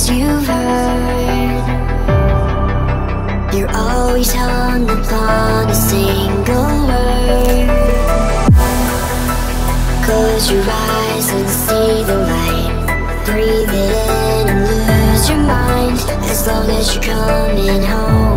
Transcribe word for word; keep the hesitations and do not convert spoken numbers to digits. voices you've heard. You're always hung upon a single word. Close your eyes and see the light. Breathe in and lose your mind, as long as you're coming home.